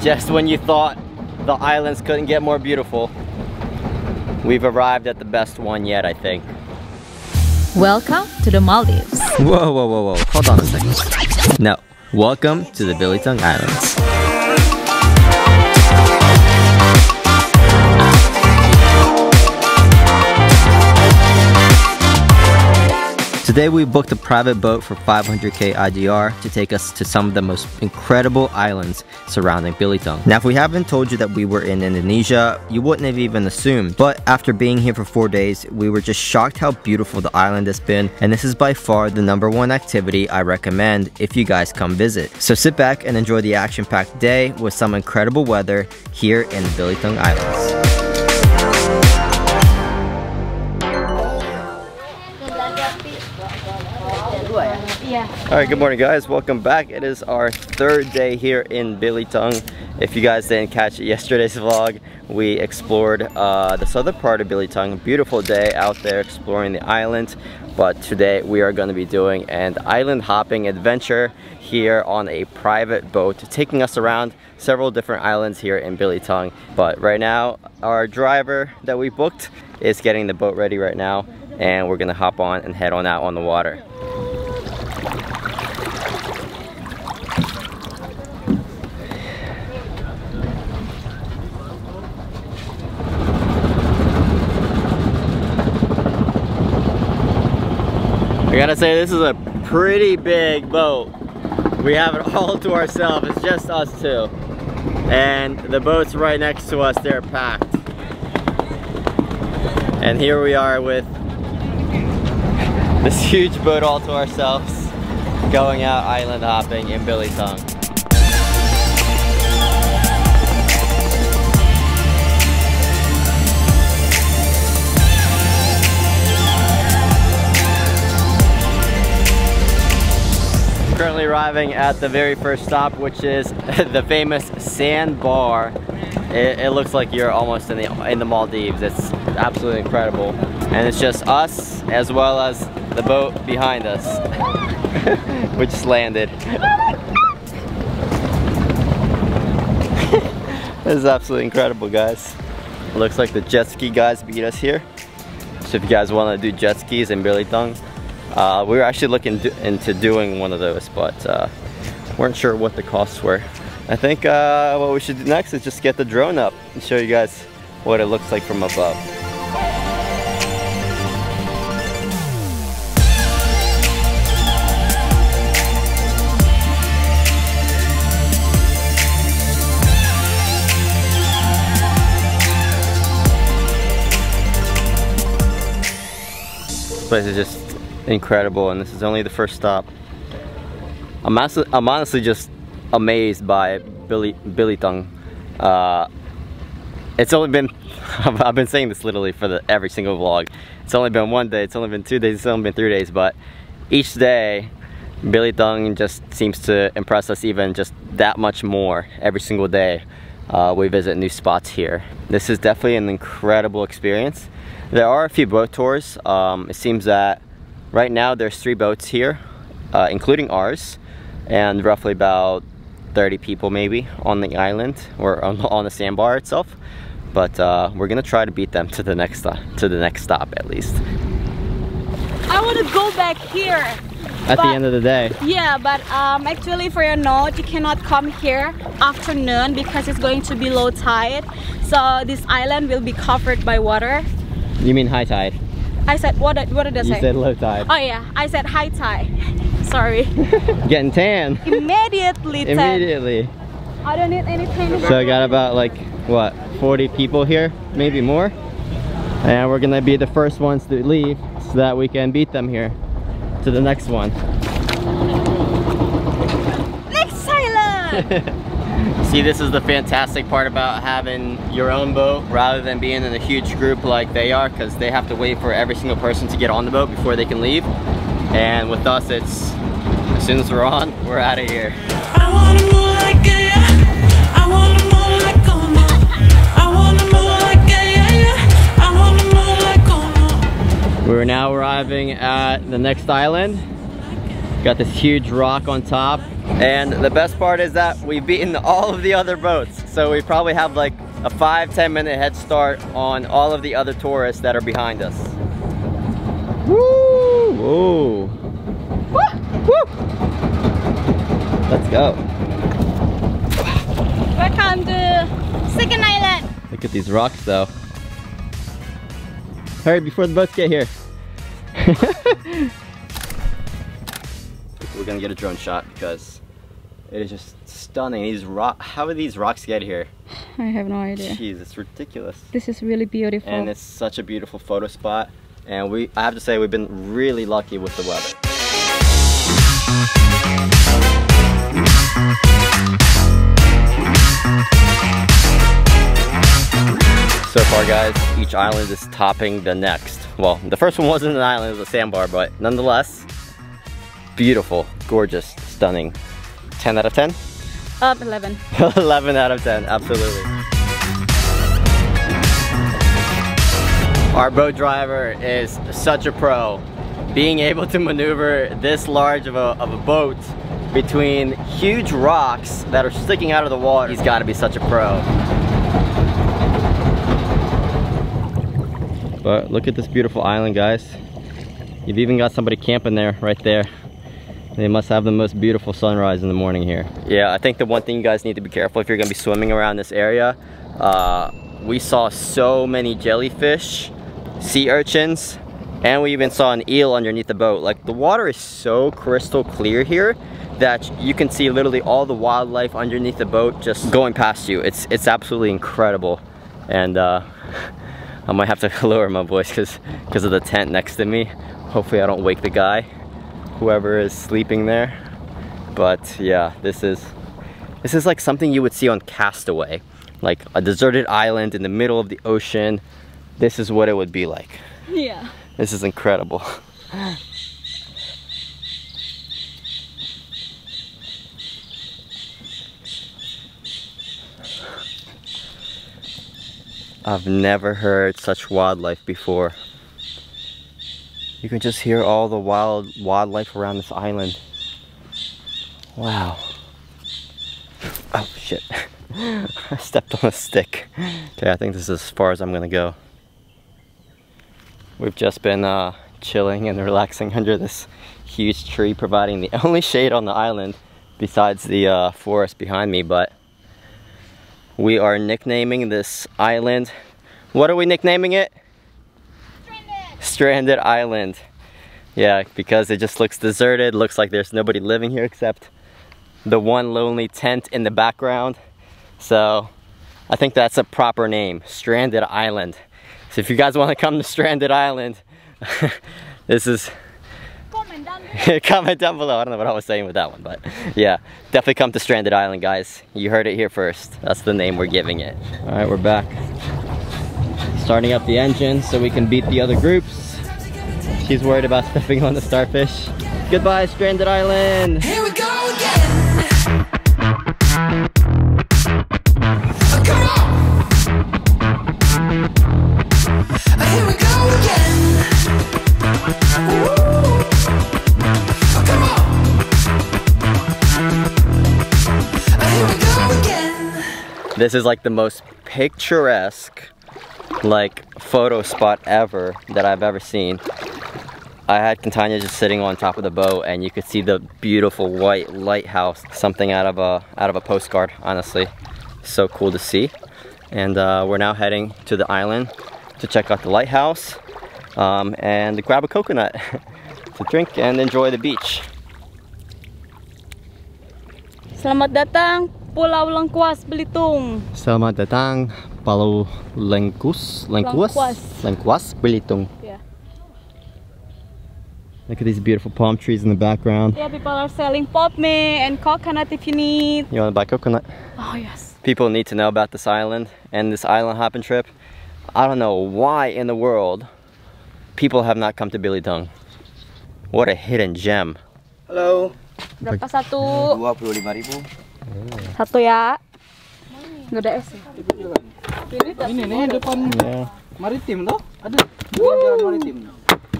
Just when you thought the islands couldn't get more beautiful, we've arrived at the best one yet, I think. Welcome to the Maldives. Whoa, whoa, whoa, whoa. Hold on a second. No. Welcome to the Belitung Islands. Today we booked a private boat for 500k IDR to take us to some of the most incredible islands surrounding Belitung. Now if we haven't told you that we were in Indonesia, you wouldn't have even assumed. But after being here for 4 days, we were just shocked how beautiful the island has been, and this is by far the #1 activity I recommend if you guys come visit. So sit back and enjoy the action-packed day with some incredible weather here in the Belitung Islands. Alright, good morning guys, welcome back. It is our third day here in Belitung. If you guys didn't catch yesterday's vlog, we explored the southern part of Belitung. Beautiful day out there exploring the island, but today we are going to be doing an island hopping adventure here on a private boat, taking us around several different islands here in Belitung. But right now, our driver that we booked is getting the boat ready right now, and we're going to hop on and head on out on the water. I gotta say, this is a pretty big boat. We have it all to ourselves. It's just us two. And the boats right next to us, they're packed. And here we are with this huge boat all to ourselves, going out island hopping in Belitung. Currently arriving at the very first stop, which is the famous sandbar. It looks like you're almost in the Maldives. It's absolutely incredible, and it's just us as well as the boat behind us. We just landed. This is absolutely incredible, guys. It looks like the jet ski guys beat us here. So if you guys want to do jet skis in Belitung, we were actually looking into doing one of those, but weren't sure what the costs were. I think what we should do next is just get the drone up and show you guys what it looks like from above. This place is just incredible, and this is only the first stop. I'm honestly just amazed by Belitung. It's only been, I've been saying this literally for every single vlog. It's only been 1 day, it's only been 2 days, it's only been 3 days, but each day Belitung just seems to impress us even just that much more every single day. We visit new spots here. This is definitely an incredible experience. There are a few boat tours. It seems that right now there's 3 boats here, including ours, and roughly about 30 people maybe on the island or on the sandbar itself. But we're gonna try to beat them to the next stop at least. I want to go back here. At the end of the day. Yeah, but actually for your note, you cannot come here afternoon because it's going to be low tide. So this island will be covered by water. You mean high tide? I said, what did I say? You said low tide. Oh yeah, I said high tide. Sorry. Getting tan. Immediately tan. Immediately. I don't need anything. So I got about like, what, 40 people here, maybe more? And we're gonna be the first ones to leave so that we can beat them here to the next one. Next island! See, this is the fantastic part about having your own boat rather than being in a huge group like they are, because they have to wait for every single person to get on the boat before they can leave. And with us, it's as soon as we're on, we're out of here. I want to move like it, yeah. I want to move like Como. I want to move like it, yeah, yeah. I want to move like Como. We're now arriving at the next island. Got this huge rock on top And the best part is that we've beaten all of the other boats. So we probably have like a 5-10 minute head start on all of the other tourists that are behind us. Woo! Woo! Woo! Let's go. Welcome to second island. Look at these rocks though. Hurry before the boats get here. We're gonna get a drone shot because it is just stunning. These rock. How did these rocks get here? I have no idea. Jeez, it's ridiculous. This is really beautiful. And it's such a beautiful photo spot. And I have to say, we've been really lucky with the weather. So far, guys, each island is topping the next. Well, the first one wasn't an island, it was a sandbar, but nonetheless, beautiful, gorgeous, stunning. 10 out of 10? 11. 11 out of 10, absolutely. Our boat driver is such a pro. Being able to maneuver this large of a boat between huge rocks that are sticking out of the water, he's gotta be such a pro. But look at this beautiful island, guys. You've even got somebody camping there, right there. They must have the most beautiful sunrise in the morning here. Yeah, I think the one thing you guys need to be careful if you're gonna be swimming around this area, we saw so many jellyfish, sea urchins, and we even saw an eel underneath the boat. Like, the water is so crystal clear here that you can see literally all the wildlife underneath the boat just going past you. It's absolutely incredible. And I might have to lower my voice because of the tent next to me. Hopefully I don't wake the guy, whoever is sleeping there. But yeah, this is like something you would see on Castaway, like a deserted island in the middle of the ocean. This is what it would be like. Yeah. This is incredible. I've never heard such wildlife before. You can just hear all the wildlife around this island. Wow. Oh shit. I stepped on a stick. Okay, I think this is as far as I'm gonna go. We've just been chilling and relaxing under this huge tree, providing the only shade on the island besides the forest behind me, but we are nicknaming this island. What are we nicknaming it? Stranded Island. Yeah, because it just looks deserted. Looks like there's nobody living here except the one lonely tent in the background. So I think that's a proper name, Stranded Island. So if you guys want to come to Stranded Island, this is... Comment down below. I don't know what I was saying with that one, but yeah, definitely come to Stranded Island, guys. You heard it here first. That's the name we're giving it. All right, we're back. Starting up the engine so we can beat the other groups. She's worried about stepping on the starfish. Goodbye, Stranded Island! Here we go again! Oh, come on! Oh, here we go again! Woo! Oh, come on! Oh, here we go again! This is like the most picturesque like photo spot ever that I've ever seen. I had Kintanya just sitting on top of the boat and you could see the beautiful white lighthouse, something out of a postcard, honestly. So cool to see. And we're now heading to the island to check out the lighthouse and grab a coconut to drink and enjoy the beach. Selamat datang Pulau Lengkuas, Belitung. Selamat datang Pulau Lengkuas, Belitung. Yeah. Look at these beautiful palm trees in the background. Yeah, people are selling pop me and coconut if you need. You want to buy coconut? Oh yes. People need to know about this island and this island hopping trip. I don't know why in the world people have not come to Belitung. What a hidden gem. Hello. Berapa satu? 25.000. Satu ya. Nggak ada es. Ini nih depan maritim tuh ada. Jalan maritim.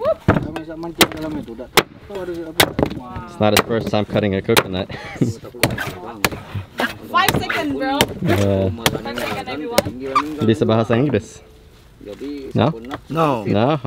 It's not his first time cutting a coconut. 5 seconds, bro. 5 seconds, everyone. Bisa bahasa Inggris? No? No. No?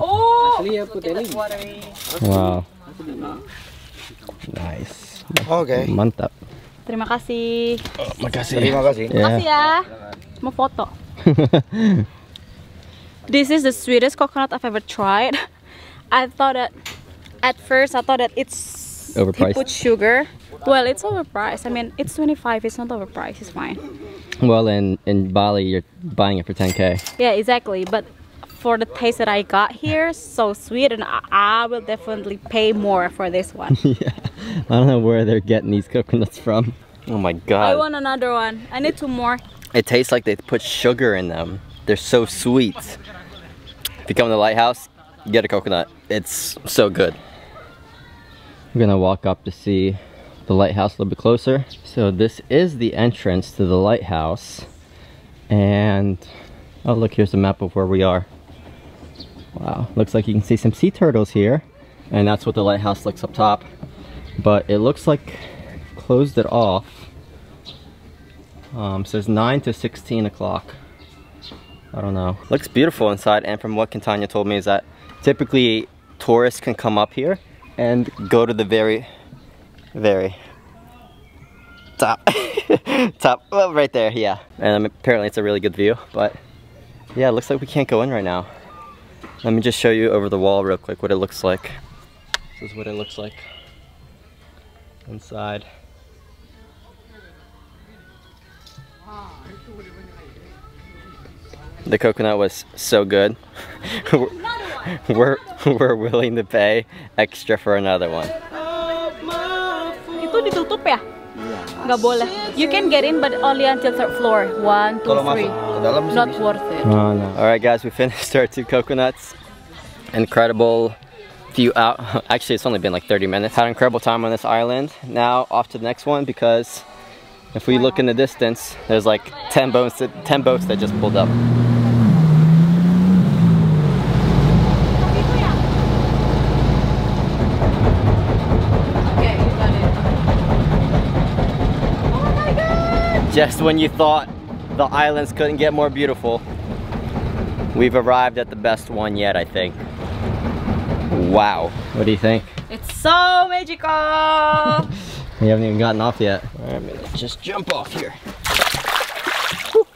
Oh! Look at that watery. Wow. Nice. Okay. Mantap. Terima kasih. Terima kasih. Terima kasih ya. Mau foto. This is the sweetest coconut I've ever tried. I thought that at first it's overpriced. He put sugar. Well, it's overpriced. I mean, it's 25. It's not overpriced. It's fine. Well, in Bali, you're buying it for 10K. Yeah, exactly. But for the taste that I got here, so sweet, and I will definitely pay more for this one. Yeah. I don't know where they're getting these coconuts from. Oh my god. I want another one. I need 2 more. It tastes like they put sugar in them. They're so sweet. If you come to the lighthouse, you get a coconut. It's so good. We're gonna walk up to see the lighthouse a little bit closer. So this is the entrance to the lighthouse. And oh look, here's a map of where we are. Wow, looks like you can see some sea turtles here. And that's what the lighthouse looks up top. But it looks like closed it off. Says 9 to 16 o'clock. I don't know. Looks beautiful inside, and from what Kintanya told me is that typically tourists can come up here and go to the very top. Well, right there, yeah. And apparently it's a really good view, but yeah, it looks like we can't go in right now. Let me just show you over the wall real quick what it looks like. This is what it looks like inside. The coconut was so good. we're willing to pay extra for another one. Itu ditutup ya? Nggak boleh. You can get in, but only until third floor. 1, 2, 3. Not worth it. Oh, no. All right, guys, we finished our 2 coconuts. Incredible. Actually, it's only been like 30 minutes. Had an incredible time on this island. Now off to the next one, because if we look in the distance, there's like 10 boats that just pulled up. Just when you thought the islands couldn't get more beautiful, we've arrived at the best one yet, I think. Wow. What do you think? It's so magical! We haven't even gotten off yet. Alright, I'm gonna just jump off here. Woo.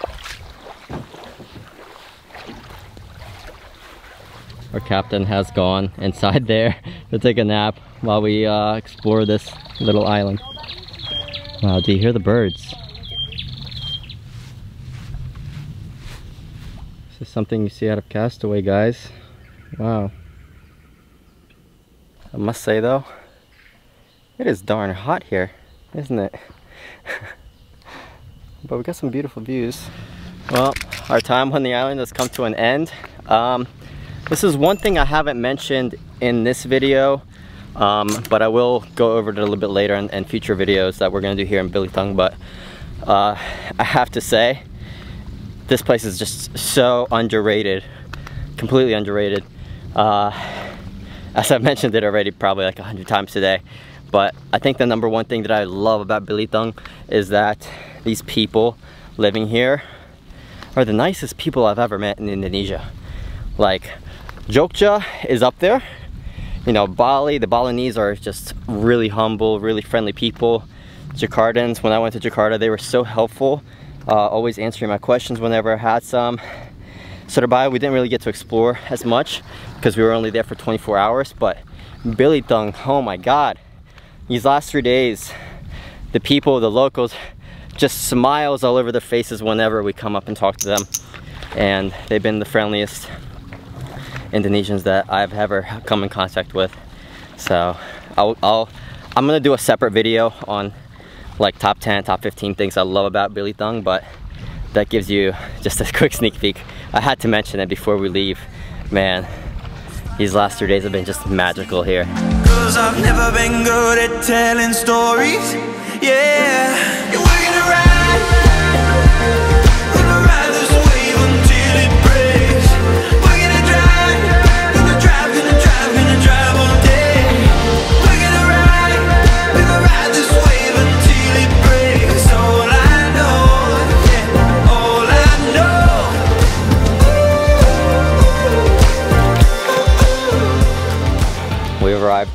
Our captain has gone inside there to take a nap while we explore this little island. Wow, do you hear the birds? This is something you see out of Castaway, guys. Wow. I must say though, it is darn hot here, isn't it? But we got some beautiful views. Well, our time on the island has come to an end. This is one thing I haven't mentioned in this video, but I will go over it a little bit later in future videos that we're gonna do here in Belitung. But I have to say, this place is just so underrated, completely underrated. As I've mentioned it already probably like 100 times today, but I think the #1 thing that I love about Belitung is that these people living here are the nicest people I've ever met in Indonesia. Like, Jogja is up there. You know, Bali, the Balinese are just really humble, really friendly people. Jakartans, when I went to Jakarta, they were so helpful. Always answering my questions whenever I had some. Surabaya, we didn't really get to explore as much because we were only there for 24 hours, but Belitung, oh my god. These last 3 days, the people, the locals, just smiles all over their faces whenever we come up and talk to them. And they've been the friendliest Indonesians that I've ever come in contact with. So I'm gonna do a separate video on like top 10, top 15 things I love about Belitung, but that gives you just a quick sneak peek. I had to mention it before we leave. Man, these last 3 days have been just magical here. 'Cause I've never been good at telling stories. Yeah, we're gonna ride this wave until it breaks. We're gonna drive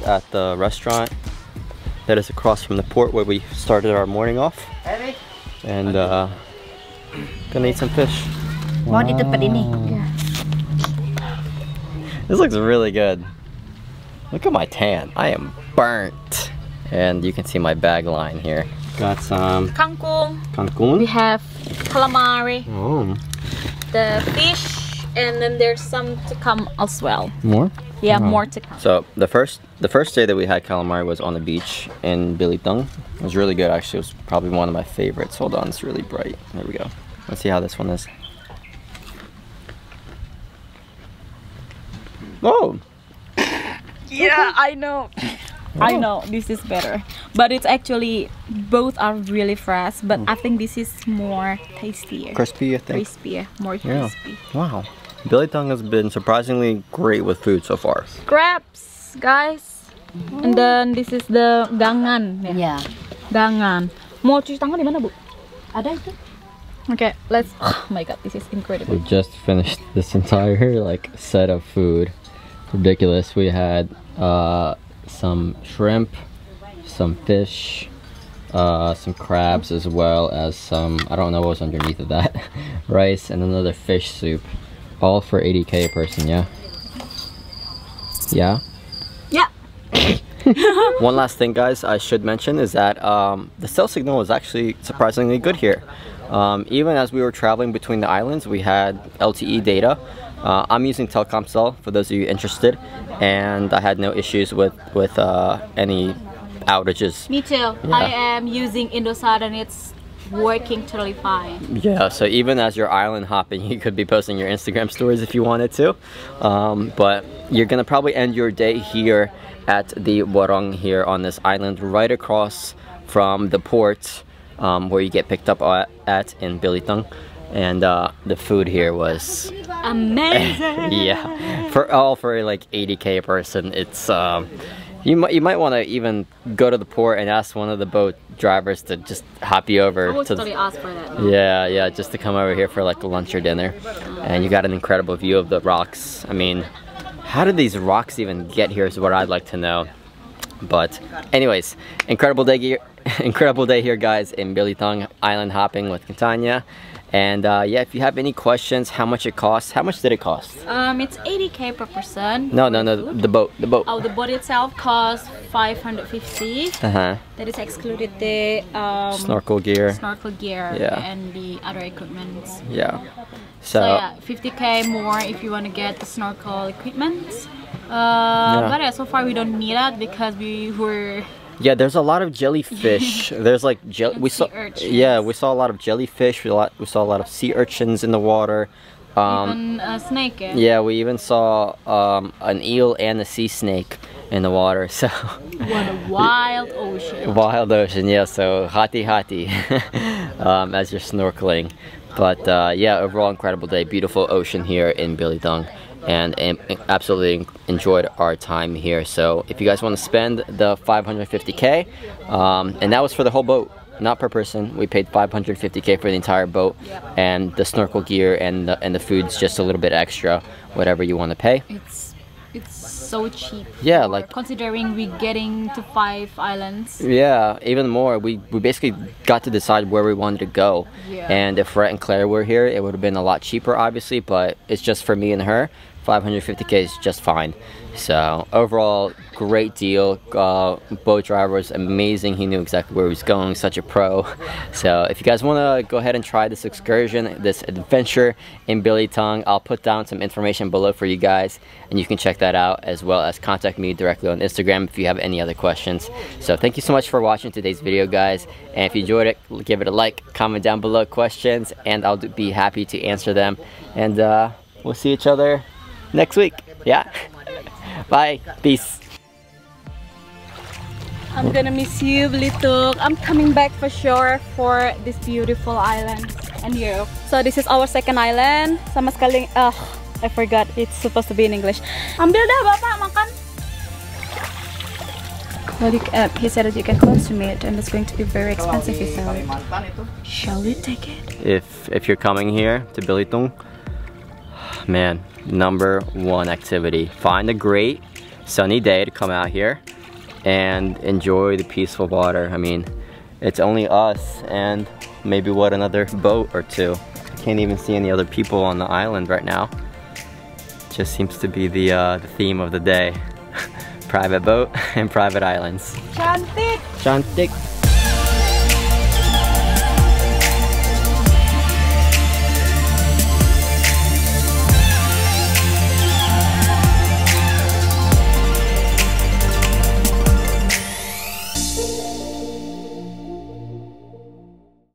at the restaurant that is across from the port where we started our morning off. And gonna eat some fish. Wow. This looks really good. Look at my tan. I am burnt. And you can see my bag line here. Got some kangkung. We have calamari. Oh. The fish, and then there's some to come as well. More? Yeah, more to come. So the first day that we had calamari was on the beach in Belitung. It was really good, actually. It was probably one of my favorites. Hold on, it's really bright. There we go. Let's see how this one is. Oh. Yeah, I know. Oh. I know this is better, but it's actually both are really fresh, but I think this is more tastier, crispier, I think. Crispier, more crispy. Yeah. Wow, Belitung has been surprisingly great with food so far. Crabs, guys, and then this is the gangan. Yeah, gangan. Mau cuci tangan di mana, Bu? Ada itu. Okay, let's. Oh my God, this is incredible. We just finished this entire like set of food. Ridiculous. We had some shrimp, some fish, some crabs, as well as some, I don't know what was underneath of that, rice and another fish soup, all for 80k a person. Yeah One last thing, guys, I should mention is that the cell signal is actually surprisingly good here. Even as we were traveling between the islands, we had LTE data. I'm using Telecom cell, for those of you interested, and I had no issues with any outages. Me too. Yeah. I am using Indosat and it's working totally fine. Yeah, so even as you're island hopping, you could be posting your Instagram stories if you wanted to. But you're going to probably end your day here at the Warong here on this island right across from the port where you get picked up at in Belitung. And the food here was amazing. Yeah, for like 80k a person, it's you might want to even go to the port and ask one of the boat drivers to just hop you over. I would totally ask for that. Yeah, just to come over here for like lunch or dinner, and you got an incredible view of the rocks. I mean, how did these rocks even get here is what I'd like to know. But anyways, incredible day here, guys, in Belitung, island hopping with Kintanya. And yeah, if you have any questions, how much it costs? How much did it cost? It's 80k per person. No, the boat. Oh, the boat itself costs 550. That is excluded the snorkel gear, yeah, and the other equipment. Yeah. So yeah, 50k more if you want to get the snorkel equipment. But yeah, so far we don't need that because we were. Yeah, there's a lot of jellyfish. There's like we saw a lot of jellyfish. We saw a lot of sea urchins in the water. Even a snake. Yeah, we even saw an eel and a sea snake in the water. So what a wild ocean. Wild ocean, yeah. So hati as you're snorkeling. But yeah, overall incredible day. Beautiful ocean here in Belitung. And absolutely enjoyed our time here. So if you guys want to spend the 550k, and that was for the whole boat, not per person. We paid 550k for the entire boat, and the snorkel gear and the food's just a little bit extra, whatever you want to pay. It's so cheap. Yeah, like considering we're getting to 5 islands. Yeah, even more. We basically got to decide where we wanted to go. Yeah. And if Rhett and Claire were here, it would have been a lot cheaper, obviously. But it's just for me and her. 550k is just fine. So overall, great deal. Boat driver was amazing. He knew exactly where he was going. Such a pro. So if you guys want to go ahead and try this excursion, this adventure in Belitung, I'll put down some information below for you guys, and you can check that out, as well as contact me directly on Instagram if you have any other questions. So thank you so much for watching today's video, guys. And if you enjoyed it, give it a like, comment down below questions, and I'll be happy to answer them. And we'll see each other next week. Yeah. Bye. Peace. I'm gonna miss you, Belitung. I'm coming back for sure for this beautiful island and you. So this is our second island. Sama sekali. I forgot. It's supposed to be in English. Ambil dah, Bapak, makan. Well, he said that you can consume it, and it's going to be very expensive. Shall we take it? If you're coming here to Belitung, man, number 1 activity, find a great sunny day to come out here and enjoy the peaceful water. I mean, it's only us and maybe what, another boat or two. I can't even see any other people on the island right now. It just seems to be the theme of the day. Private boat and private islands. Cantik! Cantik!